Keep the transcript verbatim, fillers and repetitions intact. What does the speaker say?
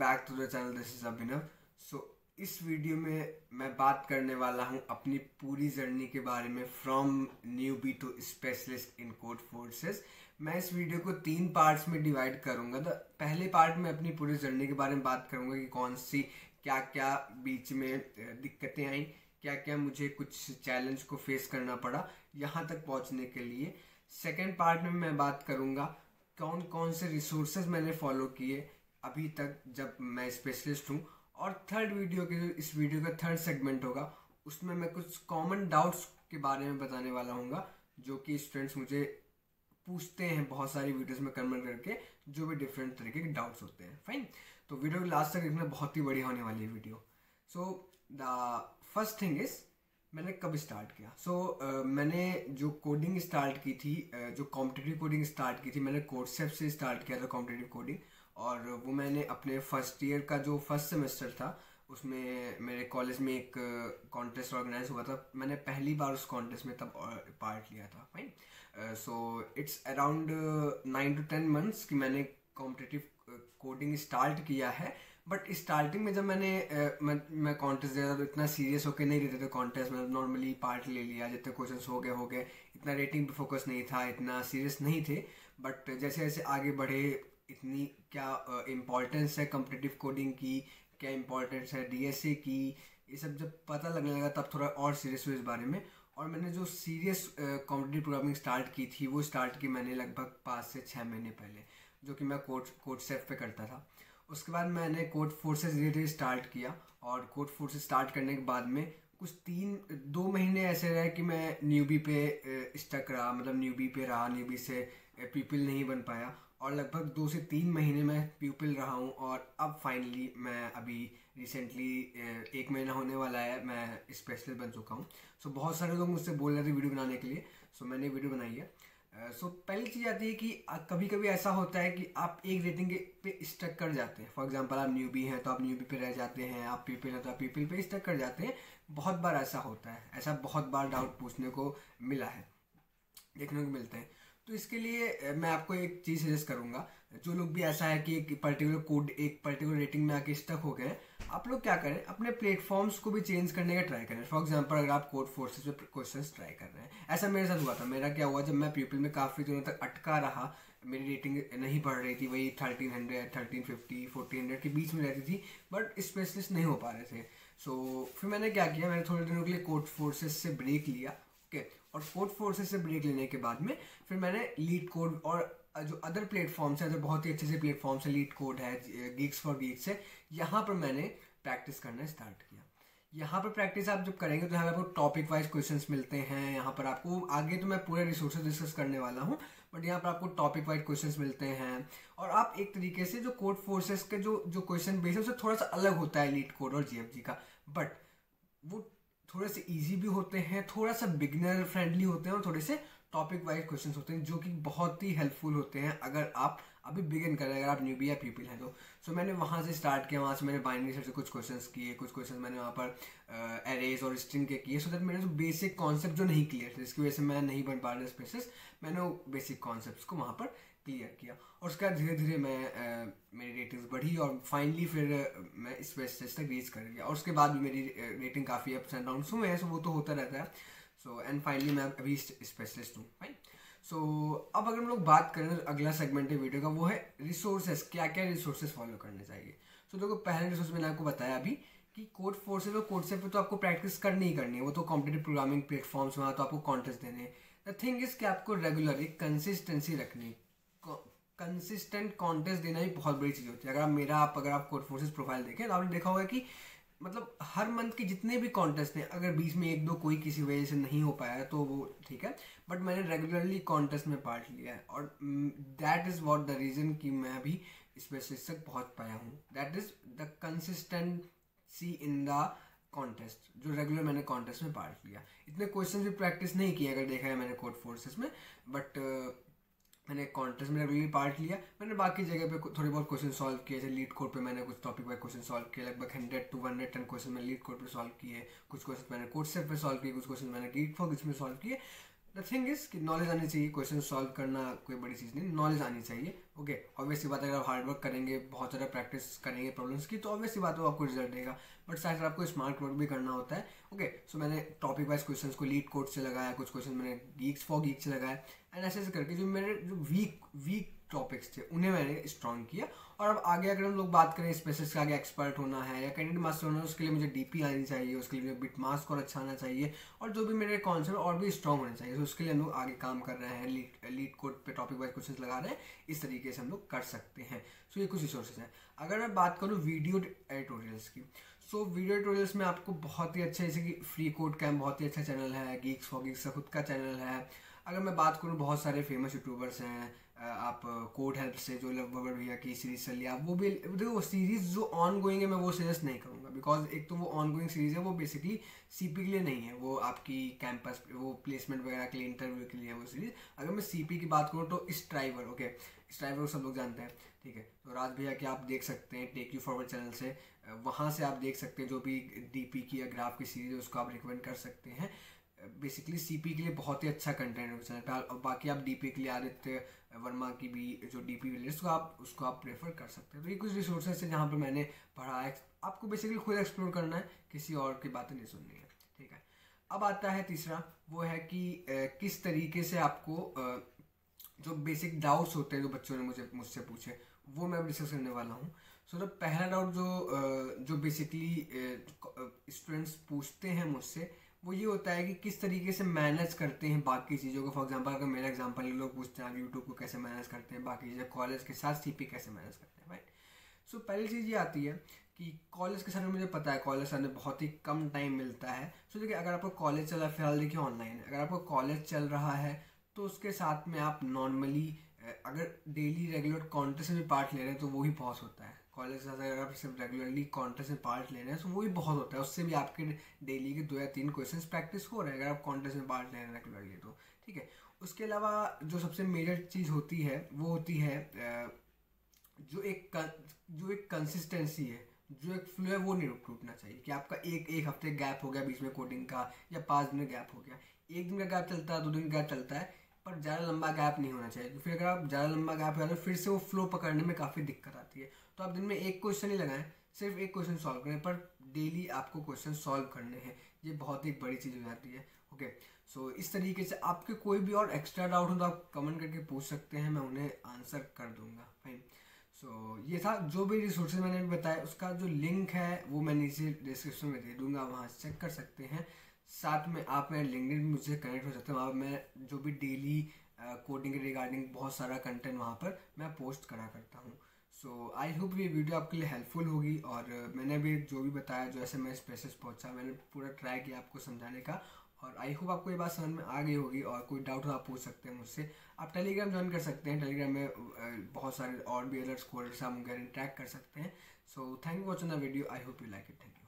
back to the channel. This is Abhinav. So इस video में मैं बात करने वाला हूँ अपनी पूरी जर्नी के बारे में from newbie to specialist in Codeforces. मैं इस वीडियो को तीन पार्ट्स में डिवाइड करूँगा। तो पहले पार्ट में अपनी पूरी जर्नी के बारे में बात करूँगा कि कौन सी क्या क्या बीच में दिक्कतें आई, क्या क्या मुझे कुछ चैलेंज को फेस करना पड़ा यहाँ तक पहुँचने के लिए। सेकेंड पार्ट में मैं बात करूँगा कौन कौन से रिसोर्सेज मैंने फॉलो किए अभी तक जब मैं स्पेशलिस्ट हूँ। और थर्ड वीडियो के जो इस वीडियो का थर्ड सेगमेंट होगा उसमें मैं कुछ कॉमन डाउट्स के बारे में बताने वाला हूँगा जो कि स्टूडेंट्स मुझे पूछते हैं बहुत सारी वीडियोस में कमेंट करके, जो भी डिफरेंट तरीके के डाउट्स होते हैं। फाइन, तो वीडियो को लास्ट तक देखना, बहुत ही बढ़िया होने वाली है video. So the first thing is मैंने कब स्टार्ट किया। सो so, uh, मैंने जो कोडिंग स्टार्ट की थी, uh, जो कॉम्पिटिटिव कोडिंग स्टार्ट की थी, मैंने CodeChef से स्टार्ट किया था कॉम्पिटिटिव कोडिंग। और वो मैंने अपने फर्स्ट ईयर का जो फर्स्ट सेमेस्टर था उसमें मेरे कॉलेज में एक कॉन्टेस्ट ऑर्गेनाइज हुआ था। मैंने पहली बार उस कॉन्टेस्ट में तब पार्ट लिया था। Fine, so it's around nine to ten months कि मैंने कॉम्पिटिटिव कोडिंग स्टार्ट किया है। बट स्टार्टिंग में जब मैंने uh, मैं, मैं कॉन्टेस्ट देता था तो इतना सीरियस होकर नहीं देते थे कॉन्टेस्ट। मतलब नॉर्मली पार्ट ले लिया, जितने क्वेश्चंस हो गए हो गए इतना रेटिंग पे फोकस नहीं था, इतना सीरियस नहीं थे। बट जैसे जैसे आगे बढ़े, इतनी क्या इम्पोर्टेंस uh, है कॉम्पिटिटिव कोडिंग की, क्या इम्पोर्टेंस है डीएसए की, ये सब जब पता लगने लगा तब थोड़ा और सीरियस हुआ इस बारे में। और मैंने जो सीरियस कॉम्पिटिटिव प्रोग्रामिंग स्टार्ट की थी वो स्टार्ट की मैंने लगभग पाँच से छः महीने पहले, जो कि मैं कोड CodeChef पे करता था। उसके बाद मैंने CodeForces धीरे धीरे स्टार्ट किया। और CodeForces स्टार्ट करने के बाद में कुछ तीन दो महीने ऐसे रहे कि मैं न्यूबी पे स्टक रहा, मतलब न्यूबी पे रहा, न्यूबी से पीपल नहीं बन पाया। और लगभग दो से तीन महीने मैं प्यूपिल रहा हूँ। और अब फाइनली मैं अभी रिसेंटली एक महीना होने वाला है मैं स्पेशलिस्ट बन चुका हूँ। सो so, बहुत सारे लोग मुझसे बोल रहे थे वीडियो बनाने के लिए। सो so, मैंने वीडियो बनाई है। सो so, पहली चीज़ आती है कि कभी कभी ऐसा होता है कि आप एक रेटिंग पे स्टक कर जाते हैं। फॉर एग्जांपल आप न्यूबी हैं तो आप न्यूबी पे रह जाते हैं, आप पीपल हैं तो आप पीपल पे स्टक कर जाते हैं। बहुत बार ऐसा होता है, ऐसा बहुत बार डाउट पूछने को मिला है, देखने को मिलते हैं। तो इसके लिए मैं आपको एक चीज़ सजेस्ट करूंगा, जो लोग भी ऐसा है कि एक पर्टिकुलर कोड एक पर्टिकुलर रेटिंग में आके स्टक हो गए, आप लोग क्या करें, अपने प्लेटफॉर्म्स को भी चेंज करने का ट्राई करें। फॉर एग्जांपल अगर आप CodeForces पे क्वेश्चंस ट्राई कर रहे हैं, ऐसा मेरे साथ हुआ था। मेरा क्या हुआ, जब मैं पीपल में काफ़ी दिनों तक अटका रहा, मेरी रेटिंग नहीं बढ़ रही थी, वही thirteen hundred thirteen fifty fourteen hundred के बीच में रहती थी, बट स्पेशलिस्ट नहीं हो पा रहे थे। सो so, फिर मैंने क्या किया, मैंने थोड़े दिनों के लिए CodeForces से ब्रेक लिया। Okay okay. और CodeForces से ब्रेक लेने के बाद में फिर मैंने LeetCode और जो अदर प्लेटफॉर्म्स हैं, जो बहुत ही अच्छे से प्लेटफॉर्म्स है, LeetCode है, GeeksforGeeks है, यहाँ पर मैंने प्रैक्टिस करना स्टार्ट किया। यहाँ पर प्रैक्टिस आप जब करेंगे तो यहाँ पर आपको टॉपिक वाइज क्वेश्चंस मिलते हैं। यहाँ पर आपको आगे तो मैं पूरे रिसोर्सेज डिस्कस करने वाला हूँ, बट यहाँ पर आपको टॉपिक वाइज क्वेश्चंस मिलते हैं। और आप एक तरीके से जो CodeForces के जो जो क्वेश्चन बेस है उससे थोड़ा सा अलग होता है LeetCode और G F G का, बट वो थोड़े से इजी भी होते हैं, थोड़ा सा बिगिनर फ्रेंडली होते हैं, और थोड़े से टॉपिक वाइज क्वेश्चंस होते हैं जो कि बहुत ही हेल्पफुल होते हैं अगर आप अभी बिगिन करें, अगर आप न्यूबी या पीपल हैं तो। सो मैंने वहाँ से स्टार्ट किया, वहाँ से मैंने बाइनरी सर्च से कुछ क्वेश्चंस किए, कुछ क्वेश्चंस मैंने वहाँ पर एरेज और स्ट्रिंग के किए। सो दैट मेरे जो बेसिक कॉन्सेप्ट जो नहीं क्लियर थे, जिसकी वजह से मैं नहीं बन पा रहा स्पेशलिस्ट, मैंने वो बेसिक कॉन्सेप्ट को वहाँ पर क्लियर किया। और उसके बाद धीरे धीरे मैं uh, मेरी रेटिंग्स बढ़ी और फाइनली फिर uh, मैं स्पेशलिस्ट तक रीच कर गया। और उसके बाद भी मेरी रेटिंग काफ़ी अप्स एंड डाउन्स हुए हैं, सो वो तो होता रहता है। सो एंड फाइनली मैं अभी स्पेशलिस्ट हूँ। फाइन, सो अब अगर हम लोग बात करें तो अगला सेगमेंट है वीडियो का, वो है रिसोर्सेज, क्या क्या रिसोर्सेज फॉलो करने चाहिए। सो so, देखो पहले रिसोर्स मैंने आपको बताया अभी कि CodeForces और CodeChef पे तो आपको प्रैक्टिस करनी ही करनी है, वो तो कॉम्पिटिटिव प्रोग्रामिंग प्लेटफॉर्म्स वहाँ तो आपको कॉन्टेस्ट देने हैं। द थिंग इज कि आपको रेगुलरली कंसिस्टेंसी रखनी, कंसिस्टेंट कॉन्टेस्ट देना ही बहुत बड़ी चीज़ होती है। अगर आप मेरा आप अगर आप CodeForces प्रोफाइल देखें तो आपने देखा होगा कि मतलब हर मंथ के जितने भी कॉन्टेस्ट हैं, अगर बीच में एक दो कोई किसी वजह से नहीं हो पाया तो वो ठीक है, बट मैंने रेगुलरली कॉन्टेस्ट में पार्ट लिया है। और that is what the reason कि मैं अभी स्पेशलिस्ट तक पहुंच पाया हूँ, that is the consistency in the contest, जो रेगुलर मैंने कॉन्टेस्ट में पार्ट लिया। इतने क्वेश्चन भी प्रैक्टिस नहीं किया अगर देखा है मैंने CodeForces में, बट मैंने कॉन्टेस्ट में रेगुलरली पार्ट लिया। मैंने बाकी जगह पे थोड़े बहुत क्वेश्चन सॉल्व किए, जैसे LeetCode पे मैंने कुछ टॉपिक वाइज क्वेश्चन सॉल्व किए, लगभग hundred to hundred ten question मैंने LeetCode पे सॉल्व किए, कुछ क्वेश्चन मैंने CodeChef पे सॉल्व किए, कुछ क्वेश्चन मैंने GeeksforGeeks में सॉल्व किए। द थिंग इज कि नॉलेज आनी चाहिए, क्वेश्चन सॉल्व करना कोई बड़ी चीज़ नहीं, नॉलेज आनी चाहिए. ओके, ऑब्वियसली बात है, अगर आप हार्ड वर्क करेंगे, बहुत ज़्यादा प्रैक्टिस करेंगे प्रॉब्लम्स की, तो ऑब्वियसली बात है आपको रिजल्ट देगा. बट साथ साथ आपको स्मार्ट वर्क भी करना होता है. ओके, सो मैंने टॉपिक वाइज क्वेश्चन को लीड कोड से लगाया, कुछ क्वेश्चन मैंने गीक्स फॉर गीक्स से लगाया, एंड ऐसे ऐसे करके जो मेरे जो वीक वीक टॉपिक्स थे उन्हें मैंने स्ट्रॉन्ग किया. और अब आगे अगर हम लोग बात करें स्पेशलिस्ट का आगे एक्सपर्ट होना है या कैंडिडेट मास्टर होना है, उसके लिए मुझे डीपी आनी चाहिए, उसके लिए मुझे बिट मास्क और अच्छा आना चाहिए, और जो भी मेरे कॉन्सेप्ट और भी स्ट्रॉन्ग होने चाहिए. तो उसके लिए हम लोग आगे काम कर रहे हैं, लीड लीड कोड पे टॉपिक वाइज क्वेश्चन लगा रहे हैं, इस तरीके से हम लोग कर सकते हैं. सो ये कुछ रिसोर्सेज हैं. अगर मैं बात करूँ वीडियो एडिटोरियल्स की, सो वीडियो एडिटोरियल्स में आपको बहुत ही अच्छा, जैसे कि फ्री कोड कैम्प बहुत ही अच्छा चैनल है, गीक्स फॉर गीक्स का खुद का चैनल है. अगर मैं बात करूँ, बहुत सारे फेमस यूट्यूबर्स हैं, आप कोड हेल्प से जो लवबर्ड भैया की सीरीज़ चल लिया, वो भी देखो, वो सीरीज़ जो ऑन गोइंग है मैं वो सजेस्ट नहीं करूँगा, बिकॉज एक तो वो ऑन गोइंग सीरीज़ है, वो बेसिकली सीपी के लिए नहीं है, वो आपकी कैंपस वो प्लेसमेंट वगैरह के लिए, इंटरव्यू के लिए वो सीरीज़. अगर मैं सीपी की बात करूँ तो स्ट्राइवर, ओके स्ट्राइवर सब लोग जानते हैं, ठीक है, तो राज भैया कि आप देख सकते हैं टेक यू फॉरवर्ड चैनल से, वहाँ से आप देख सकते हैं जो भी डीपी की या ग्राफ की सीरीज़ है उसको आप रिकमेंड कर सकते हैं. बेसिकली सीपी के लिए बहुत ही अच्छा कंटेंट है उस चैनल पर. और बाकी आप डीपी के लिए आदित्य वर्मा की भी जो डीपी रिलेटेड उसको आप उसको आप प्रेफर कर सकते हैं. तो ये कुछ रिसोर्सेज हैं जहाँ पर मैंने पढ़ा है. आपको बेसिकली खुद एक्सप्लोर करना है, किसी और की बातें नहीं सुननी है, ठीक है. अब आता है तीसरा, वो है कि किस तरीके से आपको जो बेसिक डाउट्स होते हैं जो बच्चों ने मुझे मुझसे पूछे वो मैं डिस्कस करने वाला हूँ. सो so, तो पहला डाउट जो जो बेसिकली स्टूडेंट्स पूछते हैं मुझसे वो ये होता है कि किस तरीके से मैनेज करते हैं बाकी चीज़ों को. फॉर एग्जांपल अगर मेरा एग्जांपल ले लो, पूछते हैं आप यूट्यूब को कैसे मैनेज करते हैं, बाकी चीज़ें कॉलेज के साथ सीपी कैसे मैनेज करते हैं, राइट. सो पहली चीज़ ये आती है कि कॉलेज के साथ मुझे पता है कॉलेज साथ में बहुत ही कम टाइम मिलता है. सो so, देखिए अगर आपको कॉलेज चल रहा है, फिलहाल देखिए ऑनलाइन है, अगर आपको कॉलेज चल रहा है तो उसके साथ में आप नॉर्मली अगर डेली रेगुलर कॉन्टेस्ट में पार्ट ले रहे हैं तो वो ही बहुत होता है. कॉलेज के साथ अगर आप सिर्फ रेगुलरली कॉन्टेस्ट में पार्ट ले रहे हैं तो वो भी बहुत होता है, उससे भी आपके डेली के दो या तीन क्वेश्चंस प्रैक्टिस हो रहे हैं अगर आप कॉन्टेस्ट में पार्ट ले रहे हैं रेगुलरली, तो ठीक है. उसके अलावा जो सबसे मेजर चीज़ होती है वो होती है जो एक जो एक कंसिस्टेंसी है, जो एक फ्लो है, वो नहीं टूटना चाहिए. कि आपका एक एक हफ्ते गैप हो गया बीच में कोडिंग का, या पाँच दिन गैप हो गया, एक दिन का गैप चलता है, दो दिन का गैप चलता है, पर ज़्यादा लंबा गैप नहीं होना चाहिए. फिर अगर आप ज़्यादा लंबा गैप हो तो फिर से वो फ्लो पकड़ने में काफ़ी दिक्कत आती है. तो आप दिन में एक क्वेश्चन ही लगाएं, सिर्फ एक क्वेश्चन सॉल्व करें, पर डेली आपको क्वेश्चन सॉल्व करने हैं. ये बहुत ही बड़ी चीज़ हो जाती है. ओके, सो इस तरीके से आपके कोई भी और एक्स्ट्रा डाउट हो तो आप कमेंट करके पूछ सकते हैं, मैं उन्हें आंसर कर दूंगा. फाइन. सो ये था जो भी रिसोर्सेज मैंने भी बताया, उसका जो लिंक है वो मैं नीचे डिस्क्रिप्शन में दे दूँगा, वहाँ से चेक कर सकते हैं. साथ में आप मेरे लिंक्डइन मुझसे कनेक्ट हो सकते हैं, वहाँ मैं जो भी डेली कोडिंग के रिगार्डिंग बहुत सारा कंटेंट वहाँ पर मैं पोस्ट करा करता हूँ. सो आई होप ये वीडियो आपके लिए हेल्पफुल होगी. और मैंने भी जो भी बताया, जो ऐसे मैं स्पेशलिस्ट पहुँचा, मैंने पूरा ट्राई किया आपको समझाने का, और आई होप आपको ये बात समझ में आ गई होगी. और कोई डाउट हो आप पूछ सकते हैं मुझसे. आप टेलीग्राम ज्वाइन कर सकते हैं, टेलीग्राम में बहुत सारे और भी अदर्स कोर्स आप उनका इंटरेक्ट कर सकते हैं. So thank you watching the video, I hope you like it. Thank you.